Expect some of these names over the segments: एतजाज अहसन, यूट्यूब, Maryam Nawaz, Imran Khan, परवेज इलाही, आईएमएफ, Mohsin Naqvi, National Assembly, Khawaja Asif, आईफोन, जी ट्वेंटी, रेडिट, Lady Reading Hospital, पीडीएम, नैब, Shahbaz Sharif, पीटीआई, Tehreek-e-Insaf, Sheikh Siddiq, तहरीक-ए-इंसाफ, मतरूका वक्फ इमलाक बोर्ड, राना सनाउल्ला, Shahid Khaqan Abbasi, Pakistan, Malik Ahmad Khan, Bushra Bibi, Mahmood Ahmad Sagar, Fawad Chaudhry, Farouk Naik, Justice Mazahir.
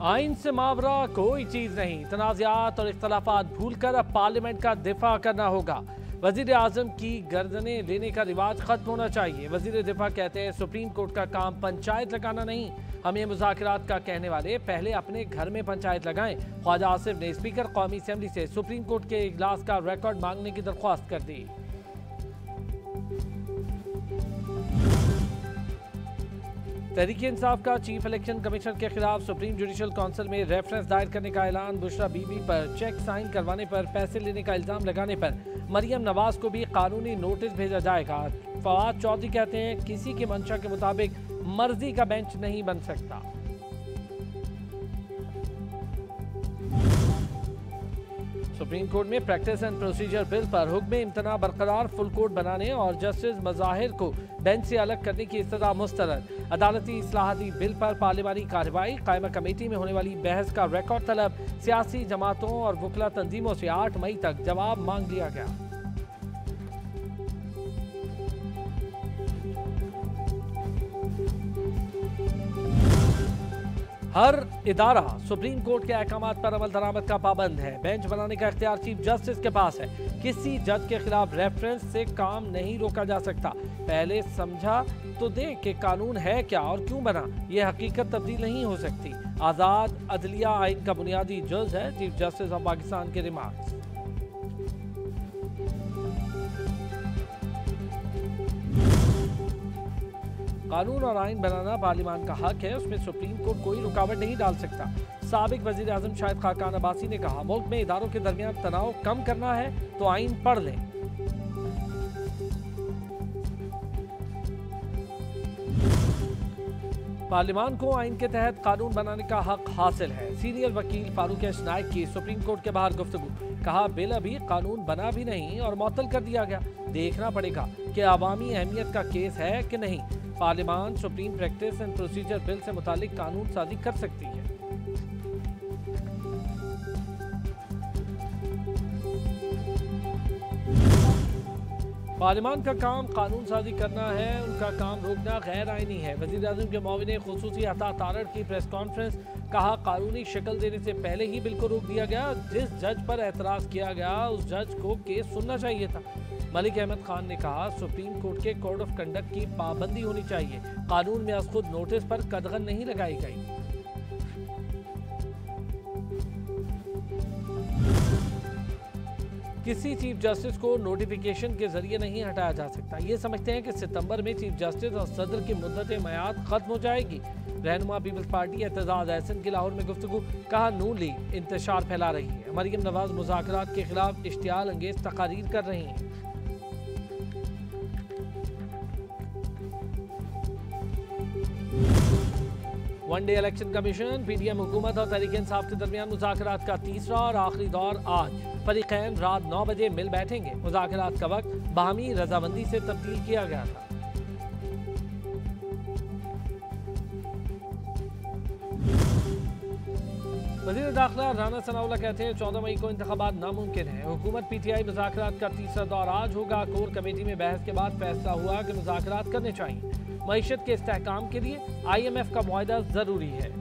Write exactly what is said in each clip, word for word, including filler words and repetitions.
आइन से मावरा कोई चीज़ नहीं, तनाज़ात और इख्तलाफात भूल कर अब पार्लियामेंट का दिफा करना होगा। वज़ीर आज़म की गर्दनें लेने का रिवाज ख़त्म होना चाहिए। वज़ीर दिफा कहते हैं सुप्रीम कोर्ट का काम पंचायत लगाना नहीं, हम ये मुज़ाकरात का कहने वाले पहले अपने घर में पंचायत लगाएं। ख्वाजा आसिफ ने स्पीकर कौमी असम्बली से सुप्रीम कोर्ट के इजलास का रिकॉर्ड मांगने की दरख्वास्त कर दी। तहरीक-ए-इंसाफ का चीफ इलेक्शन कमीशन के खिलाफ सुप्रीम जुडिशल काउंसिल में रेफरेंस दायर करने का ऐलान। बुशरा बीबी पर चेक साइन करवाने पर पैसे लेने का इल्ज़ाम लगाने पर मरियम नवाज को भी कानूनी नोटिस भेजा जाएगा। फवाद चौधरी कहते हैं किसी की मंशा के मुताबिक मर्जी का बेंच नहीं बन सकता। सुप्रीम कोर्ट में प्रैक्टिस एंड प्रोसीजर बिल पर हुक्म इम्तना बरकरार, फुल कोर्ट बनाने और जस्टिस मज़ाहिर को बेंच से अलग करने की इस्तदा मुस्तरद। अदालती इस्लाहाती बिल पर पार्लियामानी कार्रवाई, कायमा कमेटी में होने वाली बहस का रिकॉर्ड तलब। सियासी जमातों और वकला तंजीमों से आठ मई तक जवाब मांग लिया गया। हर इदारा सुप्रीम कोर्ट के अहकाम पर अमल दरामद का पाबंद है। बेंच बनाने का इख्तियार चीफ जस्टिस के पास है। किसी जज के खिलाफ रेफरेंस से काम नहीं रोका जा सकता। पहले समझा तो दे कि कानून है क्या और क्यों बना, ये हकीकत तब्दील नहीं हो सकती। आज़ाद अदलिया आइन का बुनियादी जुज़ है, चीफ जस्टिस ऑफ पाकिस्तान के रिमार्क्स। कानून और आइन बनाना पार्लियामान का हक है, उसमें सुप्रीम कोर्ट कोई रुकावट नहीं डाल सकता। साबिक वजीर आजम शाहिद खाकान अब्बासी ने कहा मुल्क में इदारों के दरमियान तनाव कम करना है तो आइन पढ़ लें। पार्लियामान को आइन के तहत कानून बनाने का हक हासिल है। सीनियर वकील फारूक नाइक की सुप्रीम कोर्ट के बाहर गुफ्तगू, कहा बिल अभी कानून बना भी नहीं और मअतल कर दिया गया, देखना पड़ेगा कि अवामी अहमियत का केस है कि नहीं। पार्लियामान supreme practice and procedure bill से मुतालिक कानून साजी कर सकती है। पार्लियामान का काम कानून साजी करना है, उनका काम रोकना गैर आइनी है। वज़ीर आज़म के मुआविन ने खुसूसी अता तारड़ की प्रेस कॉन्फ्रेंस, कहा कानूनी शक्ल देने से पहले ही बिल को रोक दिया गया। जिस जज पर एतराज़ किया गया उस जज को केस सुनना चाहिए था। मलिक अहमद खान ने कहा सुप्रीम कोर्ट के कोड ऑफ कंडक्ट की पाबंदी होनी चाहिए, कानून में अज़ खुद नोटिस पर कदगन नहीं लगाई गई। किसी चीफ जस्टिस को नोटिफिकेशन के जरिए नहीं हटाया जा सकता। ये समझते हैं कि सितंबर में चीफ जस्टिस और सदर की मुद्दत मयाद खत्म हो जाएगी। रहनुमा पीपल्स पार्टी एतजाज अहसन की लाहौर में गुफ्तगू, कहा नून लीग इंतशार फैला रही है। मरियम नवाज मुज़ाकरात के खिलाफ इश्तियाल अंगेज तकारीर कर रही हैं। One day election commission, पीडीएम हुकूमत और तहरीक इंसाफ के दरमियान मुज़ाकरात का तीसरा और आखिरी दौर आज। फरीक़ैन रात नौ बजे मिल बैठेंगे। मुज़ाकरात का वक्त बाहमी रजामंदी से तब्दील किया गया था। वज़ीर दाखिला राना सनाउल्ला कहते हैं चौदह मई को इंतखाबात नामुमकिन है। हुकूमत पीटीआई मुज़ाकरात का तीसरा दौर आज होगा। कोर कमेटी में बहस के बाद फैसला हुआ कि मुज़ाकरात करने चाहिए। मईशत के इस्तेहकाम के लिए आईएमएफ का मुआहदा जरूरी है।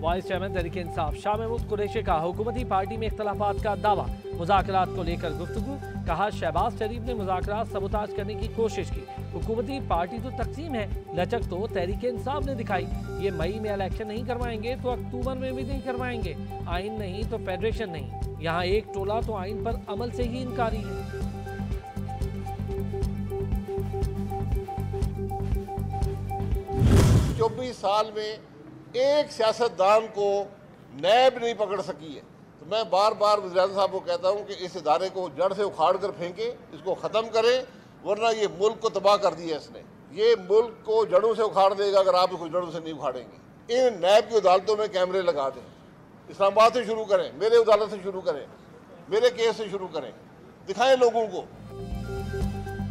वाइस चेयरमैन तहरीक इंसाफ शाह महमूद कुरैशी का हुकूमती पार्टी में इख्तलाफात का दावा। मुज़ाकरात को लेकर गुफ्तगू, कहा शहबाज शरीफ ने मुज़ाकरात सबोताज करने की कोशिश की। हुकूमती पार्टी तो तकसीम है, लचक तो तहरीक इंसाफ ने दिखाई। ये मई में इलेक्शन नहीं करवाएंगे तो अक्टूबर में भी नहीं करवाएंगे। आइन नहीं तो फेडरेशन नहीं। यहाँ एक टोला तो आइन पर अमल से ही इनकारी है। चौबीस साल में एक सियासतदान को नैब नहीं पकड़ सकी है। तो मैं बार बार वज़ीर-ए-आज़म साहब को कहता हूँ कि इस इदारे को जड़ से उखाड़ कर फेंके, इसको ख़त्म करें, वरना ये मुल्क को तबाह कर दिया इसने। ये मुल्क को जड़ों से उखाड़ देगा अगर आप इसको जड़ों से नहीं उखाड़ेंगे। इन नैब की अदालतों में कैमरे लगा दें, इस्लामाबाद से शुरू करें, मेरे अदालत से शुरू करें, मेरे केस से शुरू करें, दिखाएं लोगों को।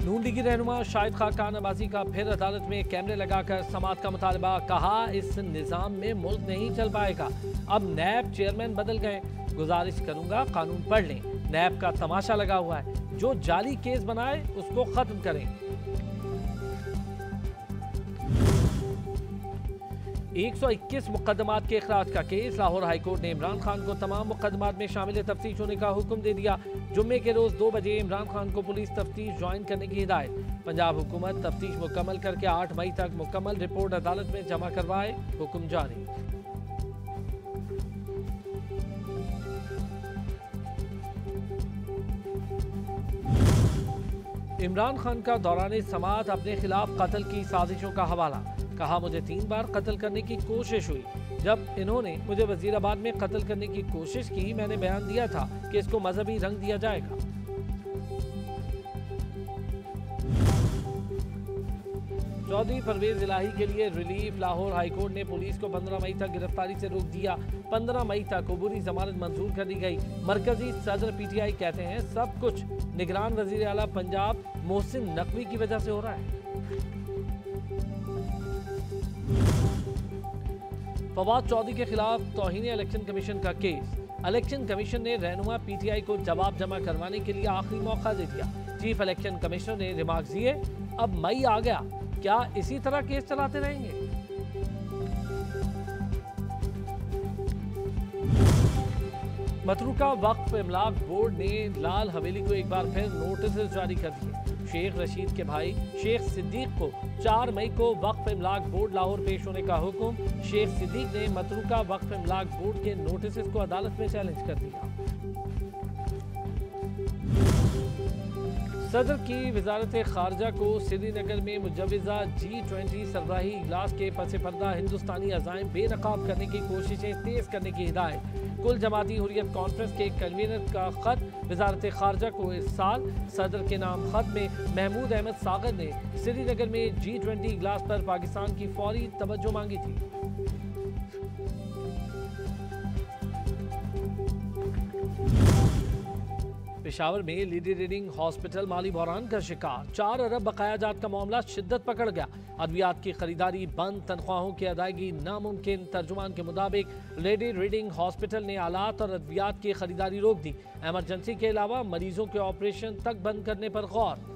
नून लीग की रहनुमा शाहिद खाकान अब्बासी का फिर अदालत में कैमरे लगाकर समाअत का मुतालबा, कहा इस निज़ाम में मुल्क नहीं चल पाएगा। अब नैब चेयरमैन बदल गए, गुजारिश करूंगा कानून पढ़ लें, नैब का तमाशा लगा हुआ है, जो जाली केस बनाए उसको खत्म करें। एक सौ इक्कीस मुकदमात के अखराज का केस, लाहौर हाईकोर्ट ने इमरान खान को तमाम मुकदमात में शामिल तफ्तीश होने का हुक्म दे दिया। जुम्मे के रोज़ दो बजे इमरान खान को पुलिस तफ्तीश ज्वाइन करने की हिदायत। पंजाब हुकूमत तफ्तीश मुकम्मल करके आठ मई तक मुकम्मल रिपोर्ट अदालत में जमा करवाए, हुक्म जारी। इमरान खान का दौरान समात अपने खिलाफ कत्ल की साजिशों का हवाला, कहा मुझे तीन बार कत्ल करने की कोशिश हुई। जब इन्होंने मुझे वजीराबाद में कत्ल करने की कोशिश की, मैंने बयान दिया था कि इसको मजहबी रंग दिया जाएगा। चौधरी परवेज इलाही के लिए रिलीफ, लाहौर हाईकोर्ट ने पुलिस को पंद्रह मई तक गिरफ्तारी से रोक दिया। पंद्रह मई तक अबूरी जमानत मंजूर कर दी गई। मरकजी सदर पीटीआई कहते हैं सब कुछ निगरान वजीर आला पंजाब मोहसिन नकवी की वजह से हो रहा है। फवाद चौधरी के खिलाफ तौहीन इलेक्शन कमीशन का केस, इलेक्शन कमीशन ने रहनुमा पीटीआई को जवाब जमा करवाने के लिए आखिरी मौका दे दिया। चीफ इलेक्शन कमिश्नर ने रिमार्क दिए, अब मई आ गया, क्या इसी तरह केस चलाते रहेंगे? मतरूका वक्फ इमलाक बोर्ड ने लाल हवेली को एक बार फिर नोटिस जारी कर दिए। शेख रशीद के भाई शेख सिद्दीक को चार मई को वक्फ इमलाक बोर्ड लाहौर पेश होने का हुक्म। शेख सिद्दीक ने मतरूका वक्फ इमलाक बोर्ड के नोटिस को अदालत में चैलेंज कर दिया। सदर की वजारत खारजा को श्रीनगर में मुजवजा जी ट्वेंटी सरबराही इजलास के पसे पर्दा हिंदुस्तानी अजायम बेनकाब करने की कोशिशें तेज करने की हिदायत। कुल जमाती हुर्रियत कॉन्फ्रेंस के कन्वीनर का खत, वजारत खारजा को इस साल। सदर के नाम खत में महमूद अहमद सागर ने श्रीनगर में जी ट्वेंटी इजलास पर पाकिस्तान की फौरी तवज्जो मांगी थी। पेशावर में लेडी रीडिंग हॉस्पिटल माली बहरान का शिकार, चार अरब बकाया जात का मामला शिद्दत पकड़ गया। अद्वियात की खरीदारी बंद, तनख्वाहों की अदायगी नामुमकिन। तर्जुमान के मुताबिक लेडी रीडिंग हॉस्पिटल ने आलात और अद्वियात की खरीदारी रोक दी। एमरजेंसी के अलावा मरीजों के ऑपरेशन तक बंद करने पर गौर।